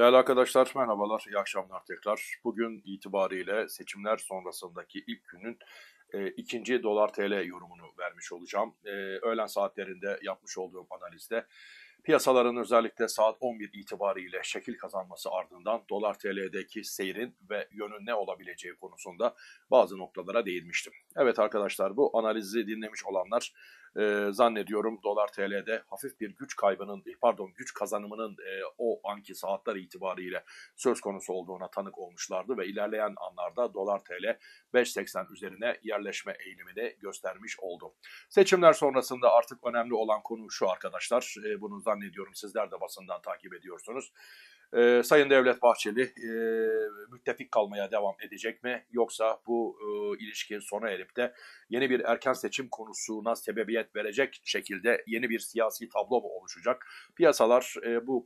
Değerli arkadaşlar, merhabalar, iyi akşamlar tekrar. Bugün itibariyle seçimler sonrasındaki ilk günün ikinci dolar-TL yorumunu vermiş olacağım. Öğlen saatlerinde yapmış olduğum analizde piyasaların özellikle saat 11 itibariyle şekil kazanması ardından dolar-TL'deki seyrin ve yönün ne olabileceği konusunda bazı noktalara değinmiştim. Evet arkadaşlar, bu analizi dinlemiş olanlar zannediyorum dolar-TL'de hafif bir güç kazanımının o anki saatler itibariyle söz konusu olduğuna tanık olmuşlardı ve ilerleyen anlarda dolar-TL 5.80 üzerine yerleşme eğilimini göstermiş oldu. Seçimler sonrasında artık önemli olan konu şu arkadaşlar, bunu zannediyorum sizler de basından takip ediyorsunuz. Sayın Devlet Bahçeli müttefik kalmaya devam edecek mi, yoksa bu ilişki sona erip de yeni bir erken seçim konusuna sebebiyet verecek şekilde yeni bir siyasi tablo mu oluşacak? Piyasalar bu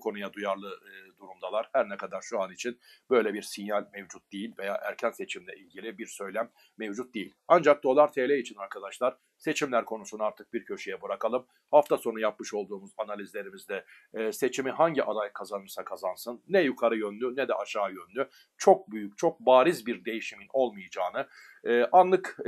konuya duyarlı durumdalar. Her ne kadar şu an için böyle bir sinyal mevcut değil veya erken seçimle ilgili bir söylem mevcut değil. Ancak dolar TL için arkadaşlar seçimler konusunu artık bir köşeye bırakalım. Hafta sonu yapmış olduğumuz analizlerimizde seçimi hangi aday kazanırsa kazansın, ne yukarı yönlü ne de aşağı yönlü çok büyük, çok bariz bir değişimin olmayacağını, anlık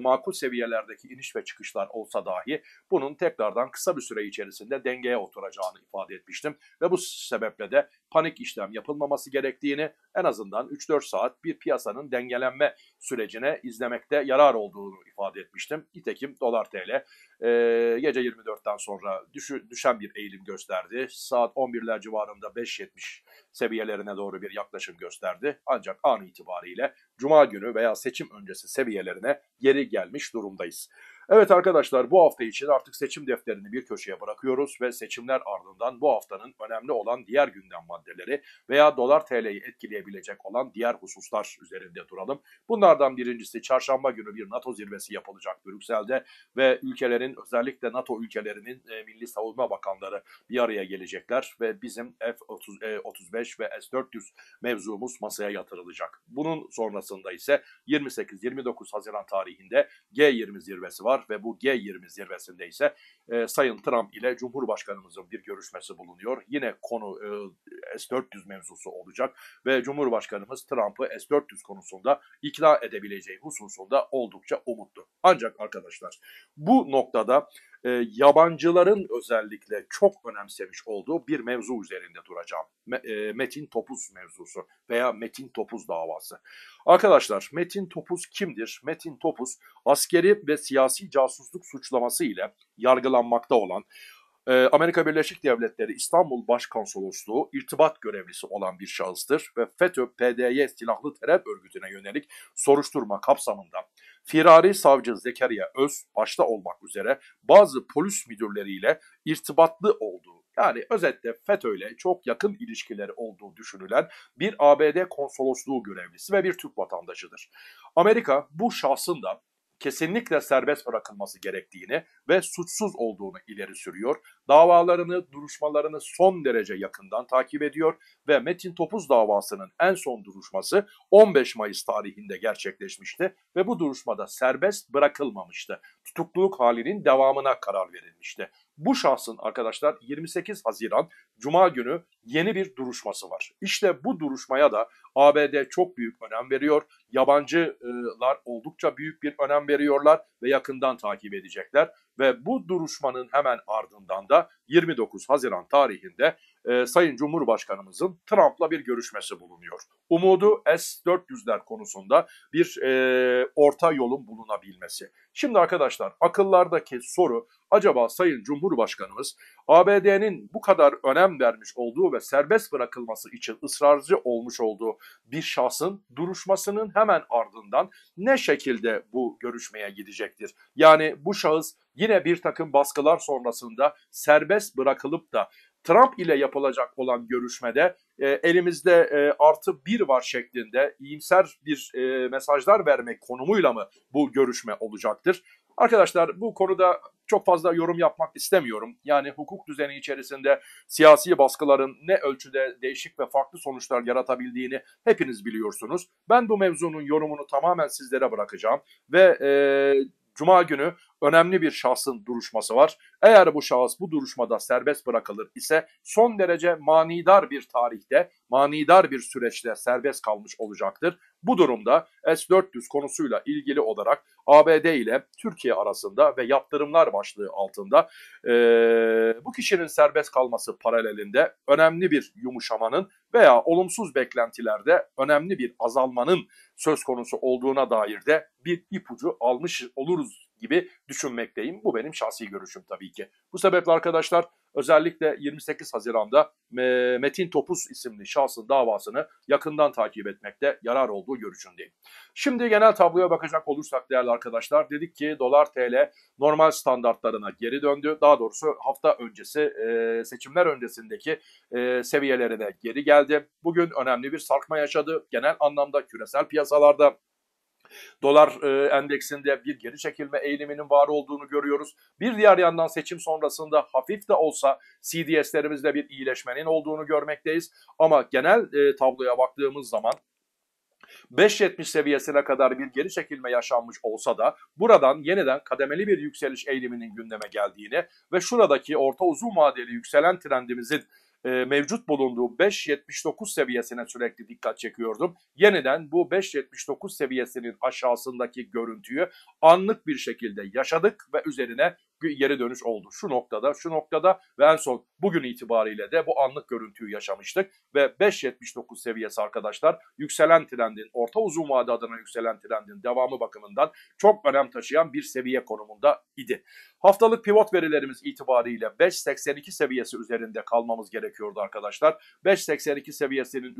makul seviyelerdeki iniş ve çıkışlar olsa dahi bunun tekrardan kısa bir süre içerisinde dengeye oturacağını ifade etmiştim. Ve bu sebeple de panik işlem yapılmaması gerektiğini, en azından 3-4 saat bir piyasanın dengelenme sürecine izlemekte yarar olduğunu ifade etmiştim. Nitekim dolar TL gece 24'ten sonra düşen bir eğilim gösterdi. Saat 11'ler civarında 5.70 seviyelerine doğru bir yaklaşım gösterdi. Ancak an itibariyle Cuma günü veya seçim öncesi seviyelerine geri gelmiş durumdayız. Evet arkadaşlar, bu hafta için artık seçim defterini bir köşeye bırakıyoruz ve seçimler ardından bu haftanın önemli olan diğer gündem maddeleri veya dolar TL'yi etkileyebilecek olan diğer hususlar üzerinde duralım. Bunlardan birincisi, çarşamba günü bir NATO zirvesi yapılacak Brüksel'de ve ülkelerin, özellikle NATO ülkelerinin Milli Savunma Bakanları bir araya gelecekler ve bizim F-35 ve S-400 mevzumuz masaya yatırılacak. Bunun sonrasında ise 28-29 Haziran tarihinde G20 zirvesi var ve bu G20 zirvesinde ise Sayın Trump ile Cumhurbaşkanımızın bir görüşmesi bulunuyor. Yine konu S-400 mevzusu olacak ve Cumhurbaşkanımız Trump'ı S-400 konusunda ikna edebileceği hususunda oldukça umutlu. Ancak arkadaşlar, bu noktada yabancıların özellikle çok önemsemiş olduğu bir mevzu üzerinde duracağım. Metin Topuz mevzusu veya Metin Topuz davası. Arkadaşlar, Metin Topuz kimdir? Metin Topuz, askeri ve siyasi casusluk suçlaması ile yargılanmakta olan Amerika Birleşik Devletleri İstanbul Başkonsolosluğu irtibat görevlisi olan bir şahıstır ve FETÖ-PDY silahlı terör örgütüne yönelik soruşturma kapsamında firari savcı Zekeriya Öz başta olmak üzere bazı polis müdürleriyle irtibatlı olduğu, yani özetle FETÖ ile çok yakın ilişkileri olduğu düşünülen bir ABD konsolosluğu görevlisi ve bir Türk vatandaşıdır. Amerika bu şahsın da kesinlikle serbest bırakılması gerektiğini ve suçsuz olduğunu ileri sürüyor. Davalarını, duruşmalarını son derece yakından takip ediyor ve Metin Topuz davasının en son duruşması 15 Mayıs tarihinde gerçekleşmişti ve bu duruşmada serbest bırakılmamıştı. Tutukluluk halinin devamına karar verilmişti. Bu şahsın arkadaşlar 28 Haziran Cuma günü yeni bir duruşması var. İşte bu duruşmaya da ABD çok büyük önem veriyor. Yabancılar oldukça büyük bir önem veriyorlar ve yakından takip edecekler. Ve bu duruşmanın hemen ardından da 29 Haziran tarihinde Sayın Cumhurbaşkanımızın Trump'la bir görüşmesi bulunuyor. Umudu S-400'ler konusunda bir orta yolun bulunabilmesi. Şimdi arkadaşlar, akıllardaki soru, acaba Sayın Cumhurbaşkanımız ABD'nin bu kadar önem vermiş olduğu ve serbest bırakılması için ısrarcı olmuş olduğu bir şahsın duruşmasının hemen ardından ne şekilde bu görüşmeye gidecektir? Yani bu şahıs yine bir takım baskılar sonrasında serbest bırakılıp da Trump ile yapılacak olan görüşmede elimizde +1 var şeklinde iyimser bir mesajlar vermek konumuyla mı bu görüşme olacaktır? Arkadaşlar, bu konuda çok fazla yorum yapmak istemiyorum. Yani hukuk düzeni içerisinde siyasi baskıların ne ölçüde değişik ve farklı sonuçlar yaratabildiğini hepiniz biliyorsunuz. Ben bu mevzunun yorumunu tamamen sizlere bırakacağım ve Cuma günü önemli bir şahsın duruşması var. Eğer bu şahıs bu duruşmada serbest bırakılır ise son derece manidar bir tarihte, manidar bir süreçte serbest kalmış olacaktır. Bu durumda S-400 konusuyla ilgili olarak ABD ile Türkiye arasında ve yaptırımlar başlığı altında bu kişinin serbest kalması paralelinde önemli bir yumuşamanın veya olumsuz beklentilerde önemli bir azalmanın söz konusu olduğuna dair de bir ipucu almış oluruz gibi düşünmekteyim. Bu benim şahsi görüşüm tabii ki. Bu sebeple arkadaşlar özellikle 28 Haziran'da Metin Topuz isimli şahsın davasını yakından takip etmekte yarar olduğu görüşündeyim. Şimdi genel tabloya bakacak olursak değerli arkadaşlar, dedik ki dolar TL normal standartlarına geri döndü. Daha doğrusu hafta öncesi seçimler öncesindeki seviyelerine geri geldi. Bugün önemli bir sarkma yaşadı. Genel anlamda küresel piyasalarda dolar endeksinde bir geri çekilme eğiliminin var olduğunu görüyoruz. Bir diğer yandan seçim sonrasında hafif de olsa CDS'lerimizde bir iyileşmenin olduğunu görmekteyiz. Ama genel tabloya baktığımız zaman 5.70 seviyesine kadar bir geri çekilme yaşanmış olsa da buradan yeniden kademeli bir yükseliş eğiliminin gündeme geldiğini ve şuradaki orta uzun vadeli yükselen trendimizin mevcut bulunduğu 5.79 seviyesine sürekli dikkat çekiyordum. Yeniden bu 5.79 seviyesinin aşağısındaki görüntüyü anlık bir şekilde yaşadık ve üzerine geri dönüş oldu. Şu noktada ve en son bugün itibariyle de bu anlık görüntüyü yaşamıştık ve 5.79 seviyesi arkadaşlar yükselen trendin, orta uzun vade adına yükselen trendin devamı bakımından çok önem taşıyan bir seviye konumunda idi. Haftalık pivot verilerimiz itibariyle 5.82 seviyesi üzerinde kalmamız gerekiyordu arkadaşlar. 5.82 seviyesinin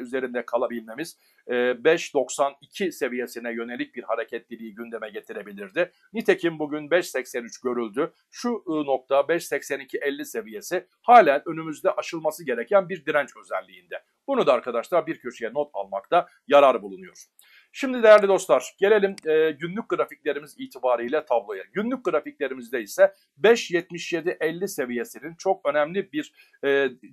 üzerinde kalabilmemiz 5.92 seviyesine yönelik bir hareketliliği gündeme getirebilirdi. Nitekim bugün 5.83 görüldü. Şu nokta 5.82.50 seviyesi halen önümüzde aşılması gereken bir direnç özelliğinde. Bunu da arkadaşlar bir köşeye not almakta yarar bulunuyor. Şimdi değerli dostlar gelelim günlük grafiklerimiz itibariyle tabloya. Günlük grafiklerimizde ise 5.77.50 seviyesinin çok önemli bir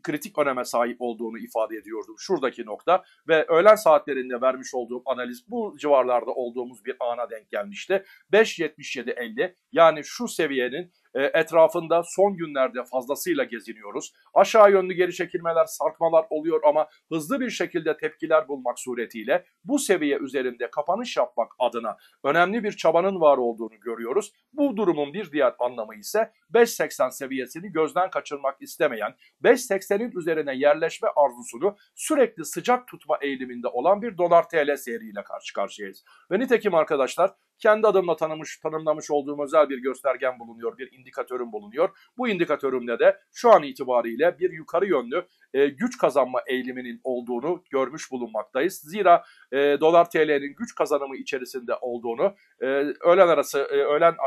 kritik öneme sahip olduğunu ifade ediyordum. Şuradaki nokta ve öğlen saatlerinde vermiş olduğum analiz bu civarlarda olduğumuz bir ana denk gelmişti. 5.77.50 yani şu seviyenin etrafında son günlerde fazlasıyla geziniyoruz. Aşağı yönlü geri çekilmeler, sarkmalar oluyor ama hızlı bir şekilde tepkiler bulmak suretiyle bu seviye üzerinde kapanış yapmak adına önemli bir çabanın var olduğunu görüyoruz. Bu durumun bir diğer anlamı ise 5.80 seviyesini gözden kaçırmak istemeyen, 5.80'in üzerine yerleşme arzusunu sürekli sıcak tutma eğiliminde olan bir dolar TL seyriyle karşı karşıyayız. Ve nitekim arkadaşlar kendi adımla tanımlamış olduğum özel bir göstergen bulunuyor, bir indikatörüm bulunuyor. Bu indikatörümde de şu an itibariyle bir yukarı yönlü güç kazanma eğiliminin olduğunu görmüş bulunmaktayız. Zira dolar TL'nin güç kazanımı içerisinde olduğunu öğlen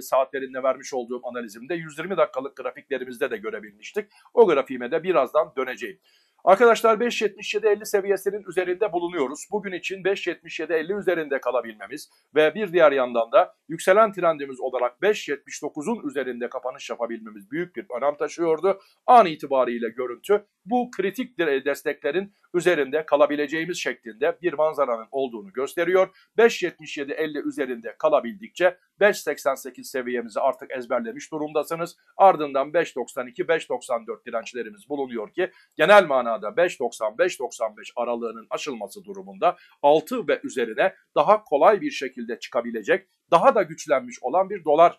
saatlerinde vermiş olduğum analizimde 120 dakikalık grafiklerimizde de görebilmiştik. O grafiğime de birazdan döneceğim. Arkadaşlar 5.77.50 seviyesinin üzerinde bulunuyoruz. Bugün için 5.77.50 üzerinde kalabilmemiz ve bir diğer yandan da yükselen trendimiz olarak 5.79'un üzerinde kapanış yapabilmemiz büyük bir önem taşıyordu. An itibariyle görüntü bu kritik desteklerin üzerinde kalabileceğimiz şeklinde bir manzaranın olduğunu gösteriyor. 5.77.50 üzerinde kalabildikçe 5.88 seviyemizi artık ezberlemiş durumdasınız. Ardından 5.92, 5.94 dirençlerimiz bulunuyor ki genel manada 5.90-5.95 aralığının aşılması durumunda 6 ve üzerine daha kolay bir şekilde çıkabilecek, daha da güçlenmiş olan bir dolar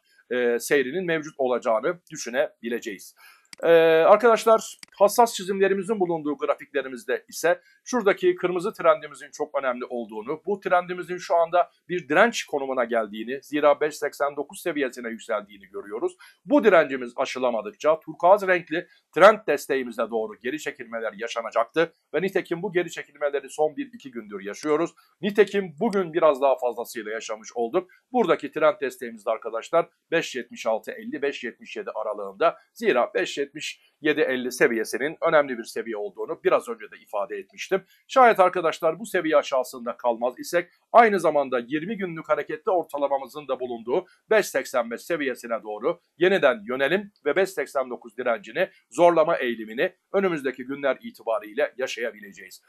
seyrinin mevcut olacağını düşünebileceğiz. Arkadaşlar hassas çizimlerimizin bulunduğu grafiklerimizde ise şuradaki kırmızı trendimizin çok önemli olduğunu, bu trendimizin şu anda bir direnç konumuna geldiğini, zira 5.89 seviyesine yükseldiğini görüyoruz. Bu direncimiz aşılamadıkça turkuaz renkli trend desteğimize doğru geri çekilmeler yaşanacaktı ve nitekim bu geri çekilmeleri son 1-2 gündür yaşıyoruz. Nitekim bugün biraz daha fazlasıyla yaşamış olduk. Buradaki trend desteğimizde arkadaşlar 5.76-50-5.77 aralığında, zira 5.77.50 seviyesinin önemli bir seviye olduğunu biraz önce de ifade etmiştim. Şayet arkadaşlar bu seviye aşağısında kalmaz isek aynı zamanda 20 günlük hareketli ortalamamızın da bulunduğu 5.85 seviyesine doğru yeniden yönelim ve 5.89 direncini zorlama eğilimini önümüzdeki günler itibariyle yaşayabileceğiz.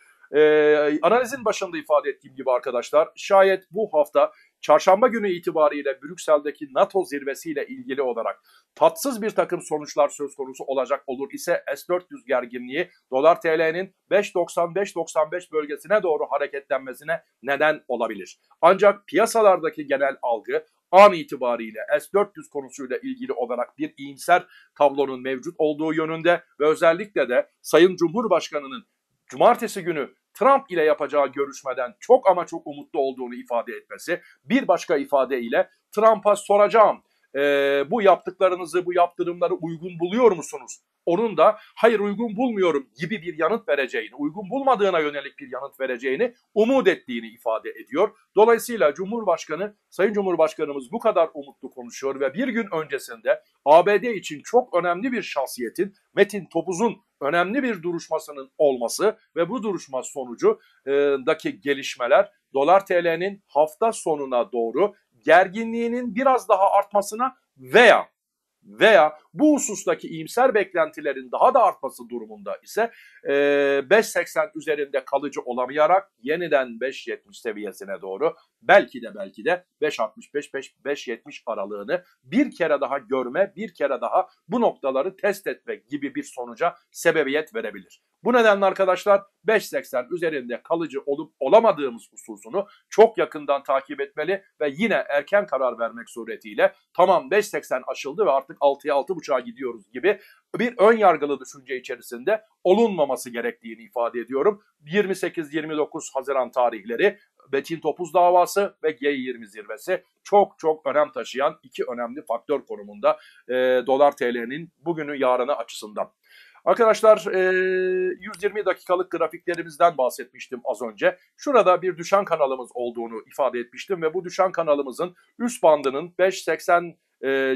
Analizin başında ifade ettiğim gibi arkadaşlar şayet bu hafta çarşamba günü itibariyle Brüksel'deki NATO zirvesiyle ilgili olarak tatsız bir takım sonuçlar söz konusu olacak olur ise S-400 gerginliği dolar TL'nin 5.95-95 bölgesine doğru hareketlenmesine neden olabilir. Ancak piyasalardaki genel algı an itibariyle S-400 konusuyla ilgili olarak bir iyimser tablonun mevcut olduğu yönünde ve özellikle de Sayın Cumhurbaşkanı'nın cumartesi günü Trump ile yapacağı görüşmeden çok ama çok umutlu olduğunu ifade etmesi, bir başka ifadeyle Trump'a soracağım bu yaptıklarınızı, bu yaptırımları uygun buluyor musunuz? Onun da hayır uygun bulmuyorum gibi bir yanıt vereceğini, uygun bulmadığına yönelik bir yanıt vereceğini umut ettiğini ifade ediyor. Dolayısıyla Cumhurbaşkanı, Sayın Cumhurbaşkanımız bu kadar umutlu konuşuyor ve bir gün öncesinde ABD için çok önemli bir şahsiyetin, Metin Topuz'un önemli bir duruşmasının olması ve bu duruşma sonucundaki gelişmeler dolar TL'nin hafta sonuna doğru gerginliğinin biraz daha artmasına veya bu husustaki iyimser beklentilerin daha da artması durumunda ise 5.80 üzerinde kalıcı olamayarak yeniden 5.70 seviyesine doğru belki de 5.65-5.70 aralığını bir kere daha görme, bir kere daha bu noktaları test etmek gibi bir sonuca sebebiyet verebilir. Bu nedenle arkadaşlar 5.80 üzerinde kalıcı olup olamadığımız hususunu çok yakından takip etmeli ve yine erken karar vermek suretiyle tamam 5.80 aşıldı ve artık 6'ya 6.5'a gidiyoruz gibi bir ön yargılı düşünce içerisinde olunmaması gerektiğini ifade ediyorum. 28-29 Haziran tarihleri Metin Topuz davası ve G20 zirvesi çok önem taşıyan iki önemli faktör konumunda dolar TL'nin bugünü yarını açısından. Arkadaşlar 120 dakikalık grafiklerimizden bahsetmiştim az önce. Şurada bir düşen kanalımız olduğunu ifade etmiştim ve bu düşen kanalımızın üst bandının 5.80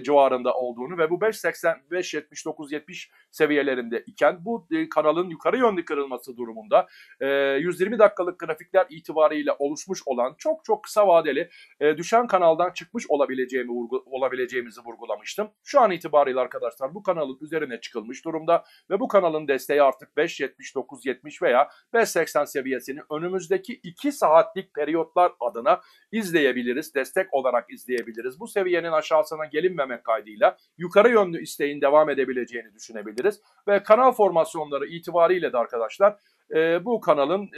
civarında olduğunu ve bu 5.80-5.79-70 seviyelerinde iken bu kanalın yukarı yönlü kırılması durumunda 120 dakikalık grafikler itibariyle oluşmuş olan çok kısa vadeli düşen kanaldan çıkmış olabileceğimizi vurgulamıştım. Şu an itibariyle arkadaşlar bu kanalın üzerine çıkılmış durumda ve bu kanalın desteği artık 5.79-70 veya 5.80 seviyesini önümüzdeki 2 saatlik periyotlar adına izleyebiliriz, destek olarak izleyebiliriz. Bu seviyenin aşağısına gelinmemek kaydıyla yukarı yönlü isteğin devam edebileceğini düşünebiliriz ve kanal formasyonları itibariyle de arkadaşlar bu kanalın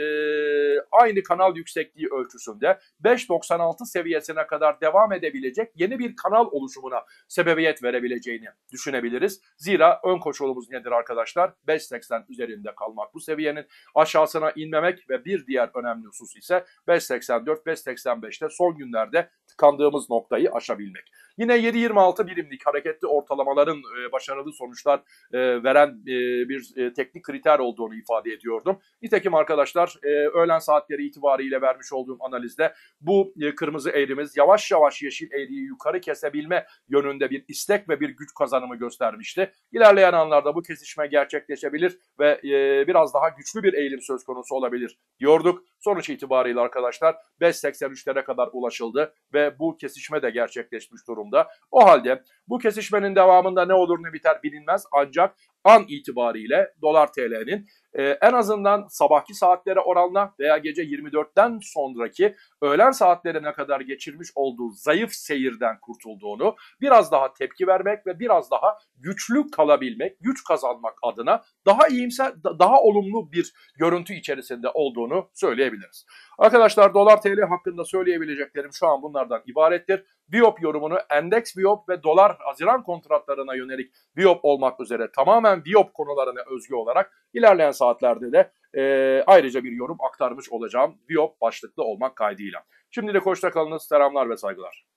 aynı kanal yüksekliği ölçüsünde 5.96 seviyesine kadar devam edebilecek yeni bir kanal oluşumuna sebebiyet verebileceğini düşünebiliriz. Zira ön koşulumuz nedir arkadaşlar? 5.80 üzerinde kalmak, bu seviyenin aşağısına inmemek ve bir diğer önemli husus ise 5.84-5.85'te son günlerde tıkandığımız noktayı aşabilmek. Yine 7.26 birimlik hareketli ortalamaların başarılı sonuçlar veren bir teknik kriter olduğunu ifade ediyordum. Nitekim arkadaşlar öğlen saatleri itibariyle vermiş olduğum analizde bu kırmızı eğrimiz yavaş yeşil eğriyi yukarı kesebilme yönünde bir istek ve bir güç kazanımı göstermişti. İlerleyen anlarda bu kesişme gerçekleşebilir ve biraz daha güçlü bir eğilim söz konusu olabilir diyorduk. Sonuç itibariyle arkadaşlar 5.83'lere kadar ulaşıldı ve bu kesişme de gerçekleşmiş durumda. O halde bu kesişmenin devamında ne olur ne biter bilinmez ancak an itibariyle dolar TL'nin en azından sabahki saatlere oranla veya gece 24'ten sonraki öğlen saatlerine kadar geçirmiş olduğu zayıf seyirden kurtulduğunu, biraz daha tepki vermek ve biraz daha güçlü kalabilmek, güç kazanmak adına daha iyimser, daha olumlu bir görüntü içerisinde olduğunu söyleyebiliriz. Arkadaşlar dolar TL hakkında söyleyebileceklerim şu an bunlardan ibarettir. Biop yorumunu endeks biop ve dolar Haziran kontratlarına yönelik biop olmak üzere tamamen biop konularına özgü olarak ilerleyen saatlerde de ayrıca bir yorum aktarmış olacağım biop başlıklı olmak kaydıyla. Şimdilik hoşça kalınız, selamlar ve saygılar.